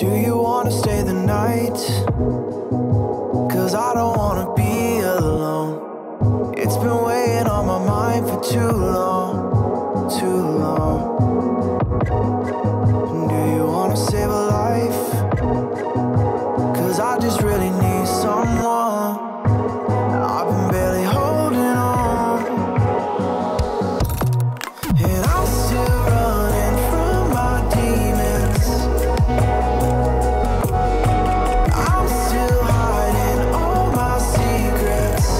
Do you wanna stay the night? 'Cause I don't wanna be alone. It's been weighing on my mind for too long, too long. Do you wanna save a life? 'Cause I just really need someone. I've been barely holding on, and I'm still running from my demons. I'm still hiding all my secrets,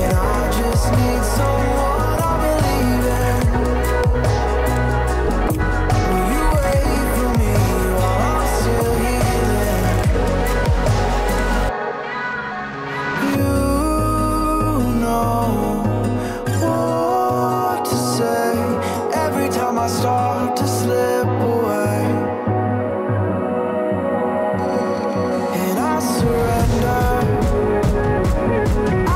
and I just need someone I believe in. Will you wait for me while I'm still healing? You know what to say every time I start to slip away, and I surrender.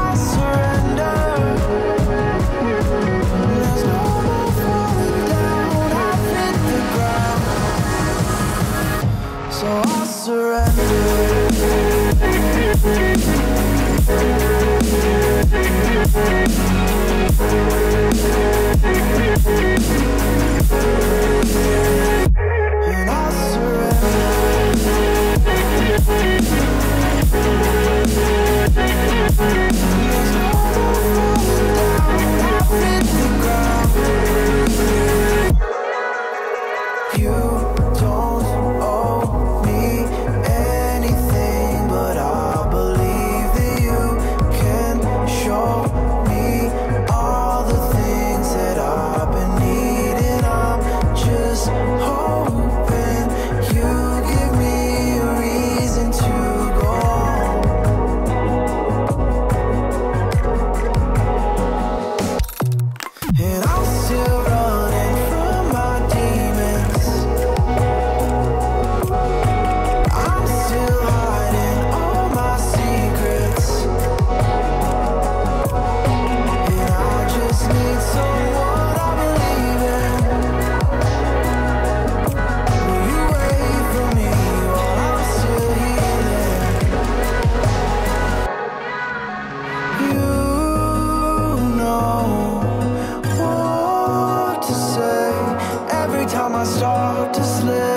I surrender. There's no more falling down. I've hit the ground, so I start to slip.